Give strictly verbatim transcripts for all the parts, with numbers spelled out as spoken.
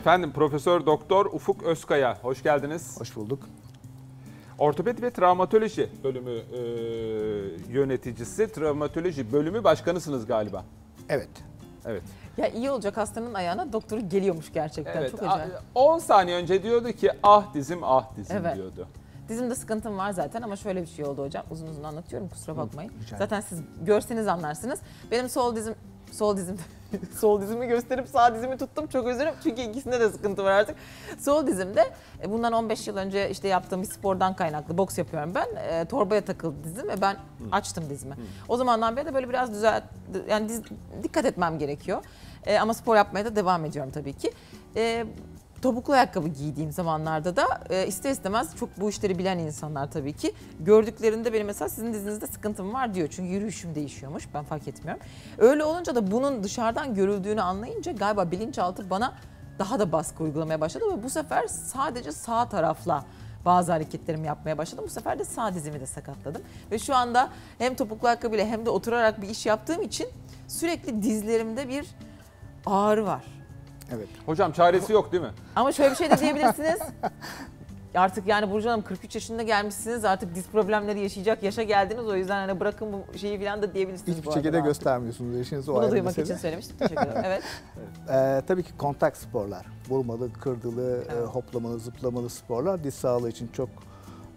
Efendim Profesör Doktor Ufuk Özkaya, hoş geldiniz. Hoş bulduk. Ortopedi ve Travmatoloji Bölümü e, yöneticisi, Travmatoloji Bölümü başkanısınız galiba. Evet. Evet. Ya iyi olacak, hastanın ayağına doktoru geliyormuş gerçekten. Evet, çok acayip. on saniye önce diyordu ki ah dizim ah dizim evet. diyordu. Dizimde sıkıntım var zaten ama şöyle bir şey oldu hocam. Uzun uzun anlatıyorum, kusura bakmayın. Hı, zaten siz görseniz anlarsınız. Benim sol dizim, sol dizim, sol dizimi gösterip sağ dizimi tuttum. Çok özür dilerim çünkü ikisinde de sıkıntı var artık. Sol dizimde bundan on beş yıl önce işte yaptığım bir spordan kaynaklı, boks yapıyorum ben. E, torbaya takıldı dizim ve ben Hı. açtım dizimi. Hı. O zamandan beri de böyle biraz düzelt, yani diz, dikkat etmem gerekiyor. E, ama spor yapmaya da devam ediyorum tabii ki. E, Topuklu ayakkabı giydiğim zamanlarda da e, ister istemez, çok bu işleri bilen insanlar tabii ki, gördüklerinde benim mesela sizin dizinizde sıkıntım var diyor. Çünkü yürüyüşüm değişiyormuş, ben fark etmiyorum. Öyle olunca da bunun dışarıdan görüldüğünü anlayınca galiba bilinçaltı bana daha da baskı uygulamaya başladı. Ve bu sefer sadece sağ tarafla bazı hareketlerimi yapmaya başladım. Bu sefer de sağ dizimi de sakatladım. Ve şu anda hem topuklu ayakkabıyla hem de oturarak bir iş yaptığım için sürekli dizlerimde bir ağrı var. Evet. Hocam çaresi yok değil mi? Ama şöyle bir şey de diyebilirsiniz. Artık yani Burcu Hanım kırk üç yaşında gelmişsiniz, artık diz problemleri yaşayacak yaşa geldiniz. O yüzden hani bırakın bu şeyi falan da diyebilirsiniz. Hiçbir şekilde artık göstermiyorsunuz yaşınızı. Bunu duymak mesele. için söylemiştim. Teşekkür ederim. Evet. Ee, tabii ki kontak sporlar, vurmalı, kırdılı, evet. e, hoplamalı, zıplamalı sporlar diz sağlığı için çok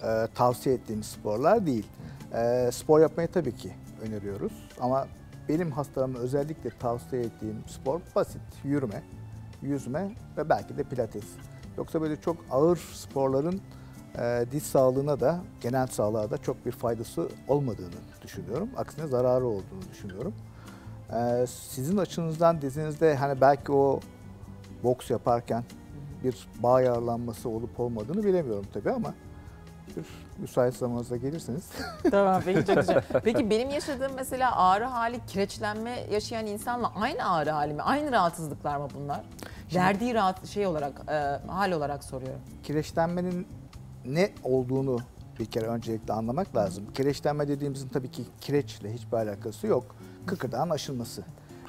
e, tavsiye ettiğimiz sporlar değil. E, spor yapmayı tabii ki öneriyoruz ama benim hastalarıma özellikle tavsiye ettiğim spor basit yürüme, yüzme ve belki de pilates. Yoksa böyle çok ağır sporların e, diz sağlığına da, genel sağlığa da çok bir faydası olmadığını düşünüyorum. Aksine zararı olduğunu düşünüyorum. E, sizin açınızdan dizinizde hani belki o boks yaparken bir bağ yaralanması olup olmadığını bilemiyorum tabii ama müsait zamanınızda gelirsiniz. Tamam, peki, çok güzel. Peki benim yaşadığım mesela ağrı hali, kireçlenme yaşayan insanla aynı ağrı hali mi? Aynı rahatsızlıklar mı bunlar? Şimdi, derdi rahat şey olarak, e, hal olarak soruyorum. Kireçlenmenin ne olduğunu bir kere öncelikle anlamak lazım. Kireçlenme dediğimizin tabii ki kireçle hiçbir alakası yok. Kıkırdağın aşınması.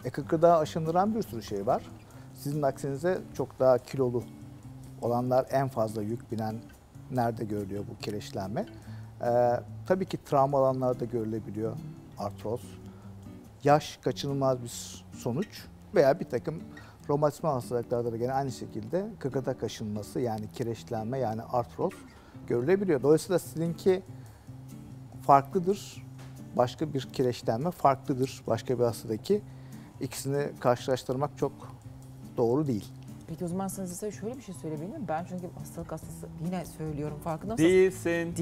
E, kıkırdağı aşındıran bir sürü şey var. Sizin aksinize çok daha kilolu olanlar en fazla yük binen nerede görülüyor bu kireçlenme? Ee, tabii ki travma alanlarda görülebiliyor, artroz. Yaş kaçınılmaz bir sonuç veya bir takım romatizma hastalıklarda da gene aynı şekilde kıkırdak aşınması yani kireçlenme yani artroz görülebiliyor. Dolayısıyla sizinki farklıdır, başka bir kireçlenme farklıdır, başka bir hastadaki, ikisini karşılaştırmak çok doğru değil. Peki o zaman size şöyle bir şey söyleyebilir miyim? Ben çünkü hastalık hastası, yine söylüyorum, farkında mısınız? Değilsin. Değilim.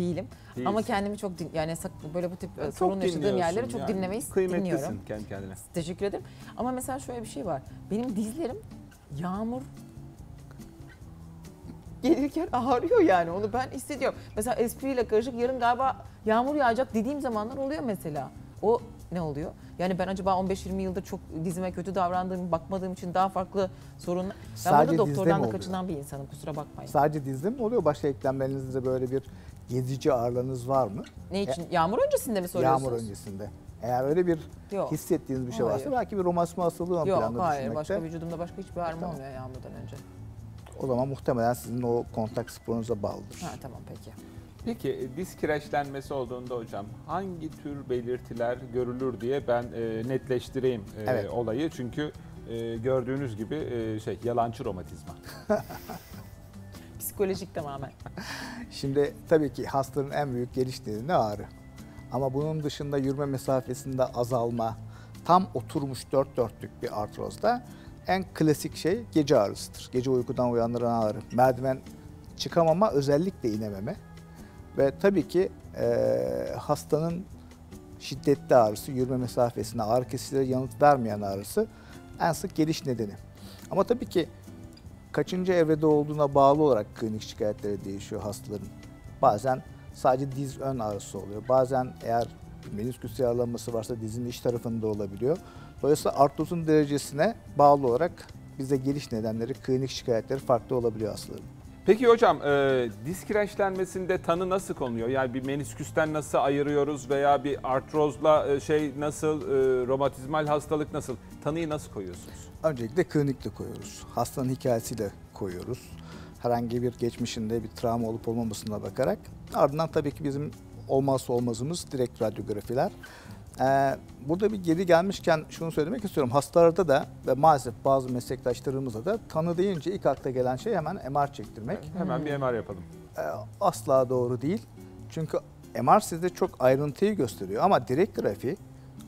Değilsin. Ama kendimi çok din, yani böyle bu tip yani sorun yaşadığım yerleri çok yani dinlemeyi kıymetlisin dinliyorum. Kıymetlisin kendi kendine. Teşekkür ederim. Ama mesela şöyle bir şey var. Benim dizlerim yağmur gelirken ağrıyor yani. Onu ben hissediyorum. Mesela espriyle karışık yarın galiba yağmur yağacak dediğim zamanlar oluyor mesela. O ne oluyor? Yani ben acaba on beş yirmi yıldır çok dizime kötü davrandığım, bakmadığım için daha farklı sorun. Ben sadece burada doktordan da kaçınan bir insanım, kusura bakmayın. Sadece dizde mi oluyor? Başka eklemlerinizde böyle bir gezici ağrılarınız var mı? Ne için? E, yağmur öncesinde mi soruyorsunuz? Yağmur öncesinde. Eğer öyle bir Yok. hissettiğiniz bir şey hayır. varsa belki bir romatizma hastalığı ön planda düşünmekte. Yok hayır, başka vücudumda başka hiçbir ağrım tamam. olmuyor yağmurdan önce. O zaman muhtemelen sizin o kontak sporunuza bağlıdır. Ha, tamam peki. Peki diz kireçlenmesi olduğunda hocam hangi tür belirtiler görülür diye ben e, netleştireyim e, evet. olayı. Çünkü e, gördüğünüz gibi e, şey yalancı romatizma. Psikolojik tamamen. Şimdi tabii ki hastanın en büyük geliştiği ne ağrı. Ama bunun dışında yürüme mesafesinde azalma, tam oturmuş dört dörtlük bir artrozda en klasik şey gece ağrısıdır. Gece uykudan uyandıran ağrı, merdiven çıkamama, özellikle inememe. Ve tabii ki e, hastanın şiddetli ağrısı, yürüme mesafesine, ağrı kesicilere yanıt vermeyen ağrısı en sık geliş nedeni. Ama tabii ki kaçıncı evrede olduğuna bağlı olarak klinik şikayetleri değişiyor hastaların. Bazen sadece diz ön ağrısı oluyor. Bazen eğer menisküs yaralanması varsa dizin iç tarafında olabiliyor. Dolayısıyla artrozun derecesine bağlı olarak bize geliş nedenleri, klinik şikayetleri farklı olabiliyor hastaların. Peki hocam e, diz kireçlenmesinde tanı nasıl konuluyor? Yani bir menisküsten nasıl ayırıyoruz veya bir artrozla e, şey nasıl, e, romatizmal hastalık nasıl? Tanıyı nasıl koyuyorsunuz? öncelikle klinikle koyuyoruz. Hastanın hikayesiyle koyuyoruz. Herhangi bir geçmişinde bir travma olup olmamasına bakarak. Ardından tabii ki bizim olmazsa olmazımız direkt radyografiler. Ee, burada bir geri gelmişken şunu söylemek istiyorum. Hastalarda da ve maalesef bazı meslektaşlarımızda da tanı deyince ilk akla gelen şey hemen M R çektirmek. Yani hemen bir M R yapalım. Ee, asla doğru değil. Çünkü M R sizde çok ayrıntıyı gösteriyor ama direkt grafi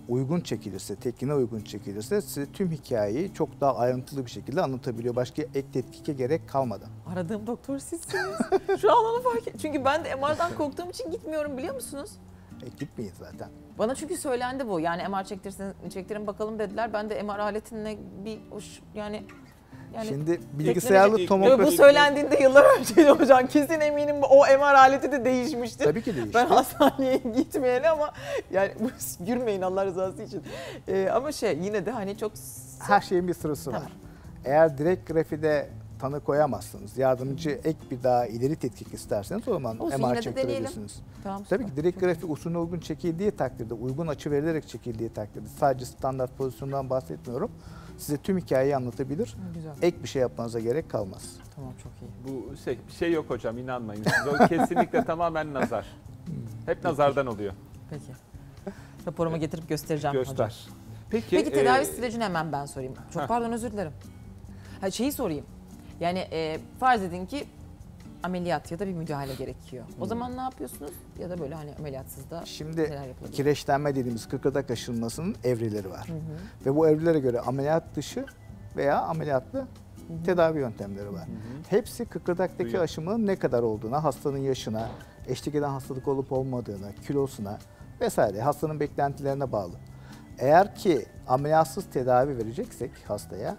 uygun çekilirse, tekniğine uygun çekilirse size tüm hikayeyi çok daha ayrıntılı bir şekilde anlatabiliyor. Başka ek tetkike gerek kalmadan. Aradığım doktor sizsiniz. Şu an onu fark ettim. Çünkü ben de M R'dan korktuğum için gitmiyorum, biliyor musunuz? E, gitmeyin zaten. Bana çünkü söylendi bu. Yani M R çektirsin, çektirin bakalım dediler. Ben de M R aletine bir hoş yani... Yani şimdi bilgisayarlı tomografi... Bu söylendiğinde yıllar önceydi hocam. Kesin eminim o M R aleti de değişmiştir. Tabii ki değişti. Ben hastaneye gitmeyeli ama yani gülmeyin Allah rızası için. Ee, ama şey yine de hani çok... Her şeyin bir sırası tamam. var. Eğer direkt grafide tanı koyamazsınız, yardımcı ek bir daha ileri tetkik isterseniz o zaman olsun, M R çektirebilirsiniz. Tamam, tabii ki direkt grafi usulüne uygun çekildiği takdirde, uygun açı verilerek çekildiği takdirde, sadece standart pozisyondan bahsetmiyorum. Size tüm hikayeyi anlatabilir. Güzel. Ek bir şey yapmanıza gerek kalmaz. Tamam, çok iyi. Bu şey, bir şey yok hocam, inanmayın. O kesinlikle tamamen nazar. Hep Peki. nazardan oluyor. Peki. Raporumu getirip göstereceğim Göster. hocam. Peki, Peki tedavi e... sürecini hemen ben sorayım. Çok ha. pardon, özür dilerim. Ha, şeyi sorayım. Yani e, farz edin ki ameliyat ya da bir müdahale gerekiyor. O hmm. zaman ne yapıyorsunuz? Ya da böyle hani ameliyatsız da Şimdi neler yapılıyor? Kireçlenme dediğimiz kıkırdak aşılmasının evreleri var. Hı hı. Ve bu evrelere göre ameliyat dışı veya ameliyatlı hı hı. tedavi yöntemleri var. Hı hı. Hepsi kıkırdaktaki Duyuyor. aşımının ne kadar olduğuna, hastanın yaşına, eşlik eden hastalık olup olmadığına, kilosuna vesaire hastanın beklentilerine bağlı. Eğer ki ameliyatsız tedavi vereceksek hastaya,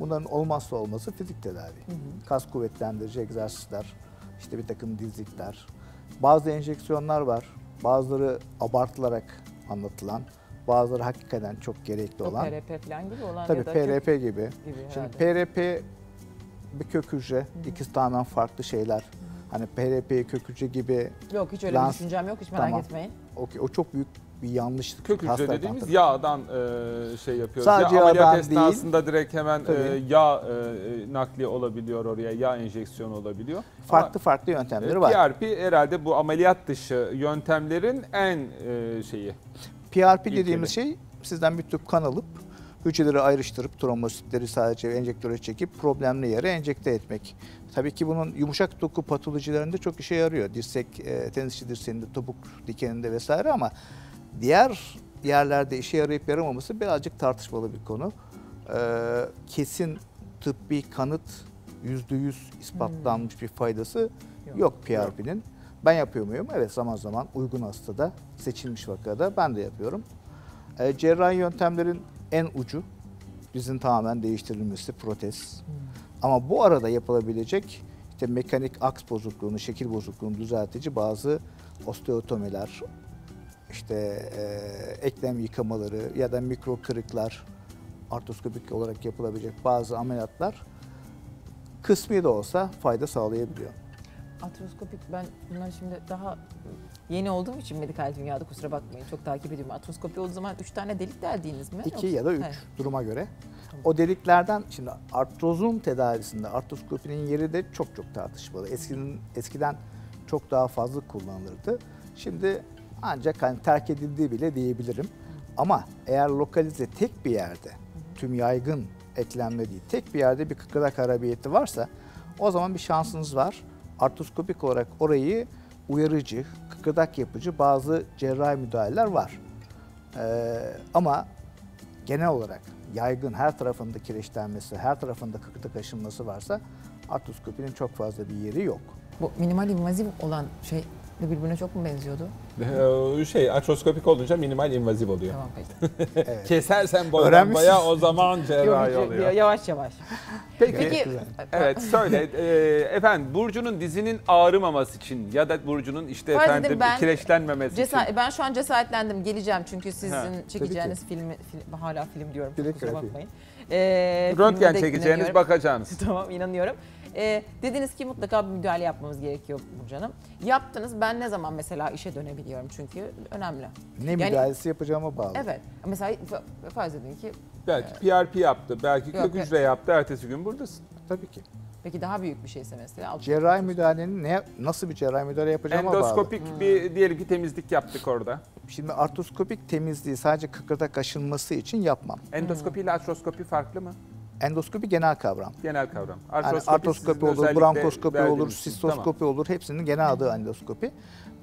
bunların olmazsa olması fizik tedavi. Hı hı. Kas kuvvetlendirici egzersizler, işte bir takım dizlikler, bazı enjeksiyonlar var. Bazıları abartılarak anlatılan, bazıları hakikaten çok gerekli o olan. P R P falan gibi olan Tabii ya da P R P gibi. gibi Şimdi P R P bir kök hücre, hı hı. ikisi tamamen farklı şeyler. Hı hı. Hani P R P kök hücre gibi. Yok, hiç öyle lans... bir düşüncem yok, hiç merak tamam. etmeyin. Okay, o çok büyük bir yanlışlık. Kök hücre dediğimiz tabii. yağdan e, şey yapıyoruz. Sadece ya, ameliyat esnasında değil, direkt hemen e, yağ e, nakli olabiliyor oraya, yağ enjeksiyonu olabiliyor. Farklı Ama, farklı yöntemleri e, var. P R P herhalde bu ameliyat dışı yöntemlerin en e, şeyi. P R P dediğimiz şey sizden bir tüp kan alıp hücreleri ayrıştırıp trombositleri sadece enjektöre çekip problemli yere enjekte etmek. Tabii ki bunun yumuşak doku patolojilerinde çok işe yarıyor. Dirsek, e, tenisçi dirseğinde, topuk dikeninde vesaire ama diğer yerlerde işe yarayıp yaramaması birazcık tartışmalı bir konu. Ee, kesin tıbbi kanıt yüzde yüz ispatlanmış hmm. bir faydası yok, yok P R P'nin. Ben yapıyor muyum? Evet, zaman zaman uygun hastada, seçilmiş vakada ben de yapıyorum. Ee, cerrahi yöntemlerin en ucu dizin tamamen değiştirilmesi, protez. Hmm. Ama bu arada yapılabilecek işte mekanik aks bozukluğunu, şekil bozukluğunu düzeltici bazı osteotomiler, İşte e, eklem yıkamaları ya da mikro kırıklar, artroskopik olarak yapılabilecek bazı ameliyatlar kısmi de olsa fayda sağlayabiliyor. Artroskopik, ben bunlar şimdi daha yeni olduğum için medikal dünyada kusura bakmayın çok takip ediyorum. Artroskopi olduğu zaman üç tane delik deldiğiniz mi? iki ya da üç evet. duruma göre. Tamam. O deliklerden şimdi artrozun tedavisinde artroskopinin yeri de çok çok tartışmalı. Eskiden, eskiden çok daha fazla kullanılırdı. Şimdi ancak hani terk edildiği bile diyebilirim. Ama eğer lokalize tek bir yerde, tüm yaygın eklemle değil, tek bir yerde bir kıkırdak harabiyeti varsa o zaman bir şansınız var. Artroskopik olarak orayı uyarıcı, kıkırdak yapıcı bazı cerrahi müdahaleler var. Ee, ama genel olarak yaygın her tarafında kireçlenmesi, her tarafında kıkırdak aşınması varsa artroskopinin çok fazla bir yeri yok. Bu minimal invaziv olan şey... Birbirine çok mu benziyordu? Şey, artroskopik olunca minimal invaziv oluyor. Tamam, peki. Evet. Kesersen boydan boya o zaman cerrahi oluyor. Yavaş yavaş. Peki, peki evet söyle. E, efendim, Burcu'nun dizinin ağrımaması için ya da Burcu'nun işte Farz efendim ben, kireçlenmemesi için. Ben şu an cesaretlendim, geleceğim çünkü sizin ha, çekeceğiniz filmi, film, hala film diyorum, kusura bakmayın. E, Röntgen çekeceğiniz, bakacağınız. Tamam, inanıyorum. E, dediniz ki mutlaka bir müdahale yapmamız gerekiyor Burcu Hanım. Yaptınız. Ben ne zaman mesela işe dönebiliyorum çünkü önemli. Ne yani, müdahalesi yapacağıma bağlı. Evet. Mesela farz edin ki Belki P R P yaptı, belki kök hücre yaptı, ertesi gün buradasın. Tabii ki. Peki daha büyük bir şeyse mesela? Cerrahi müdahalenin ne, nasıl bir cerrahi müdahale yapacağıma bağlı. Endoskopik bir, diyelim ki temizlik yaptık orada. Şimdi artroskopik temizliği sadece kıkırdak aşınması için yapmam. Endoskopi ile artroskopi farklı mı? Endoskopi genel kavram. Genel kavram. Artroskopi, yani artroskopi olur, bronkoskopi olur, sistoskopi tamam. olur. Hepsinin genel adı endoskopi.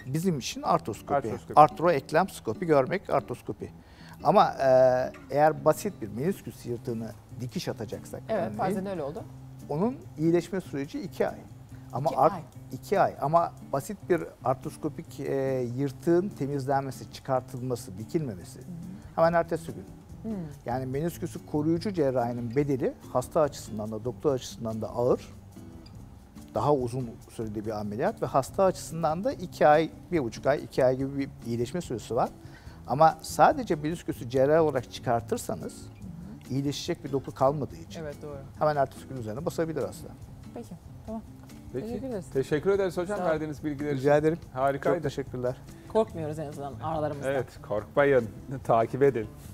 Bizim için artroskopi. artroskopi. Artro eklem skopi görmek artroskopi. Ama eğer basit bir menisküs yırtığını dikiş atacaksak. Evet, yani, bazen öyle oldu. Onun iyileşme süreci iki ay. Ama iki art, ay. iki ay. Ama basit bir artroskopik e, yırtığın temizlenmesi, çıkartılması, dikilmemesi hmm. hemen ertesi gün. Hmm. Yani menisküsü koruyucu cerrahinin bedeli hasta açısından da doktor açısından da ağır. Daha uzun süreli bir ameliyat ve hasta açısından da iki ay, bir buçuk ay, iki ay gibi bir iyileşme süresi var. Ama sadece menisküsü cerrahi olarak çıkartırsanız iyileşecek bir doku kalmadığı için. Evet, doğru. Hemen ertesi gün üzerine basabilir aslında. Peki, tamam. Peki. Teşekkür ederiz. Teşekkür ederiz hocam verdiğiniz bilgiler. Rica ederim. Harikaydı. Çok teşekkürler. Korkmuyoruz en azından aralarımızda. Evet, korkmayın. Takip edin.